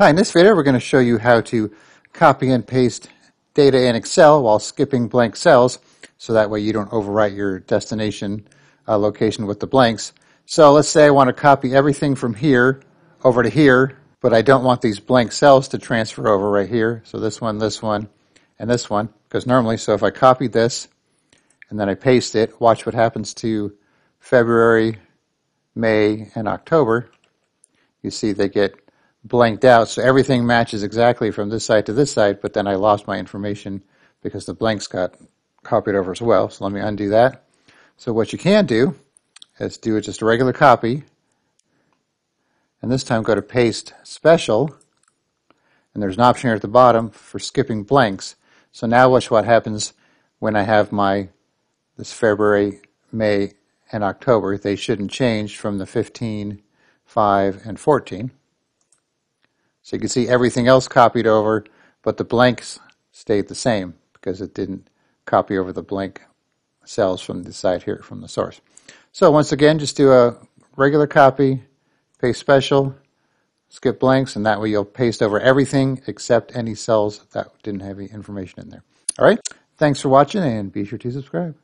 Hi, in this video we're going to show you how to copy and paste data in Excel while skipping blank cells, so that way you don't overwrite your destination location with the blanks. So let's say I want to copy everything from here over to here, but I don't want these blank cells to transfer over right here. So this one, and this one, because normally, so if I copy this and then I paste it, watch what happens to February, May, and October. You see they get blanked out, so everything matches exactly from this side to this side, but then I lost my information because the blanks got copied over as well. So let me undo that. So what you can do is do just a regular copy, and this time go to paste special, and there's an option here at the bottom for skipping blanks. So now watch what happens when I have this February, May, and October. They shouldn't change from the 15, 5, and 14. So you can see everything else copied over, but the blanks stayed the same because it didn't copy over the blank cells from the side here, from the source. So once again, just do a regular copy, paste special, skip blanks, and that way you'll paste over everything except any cells that didn't have any information in there. All right, thanks for watching, and be sure to subscribe.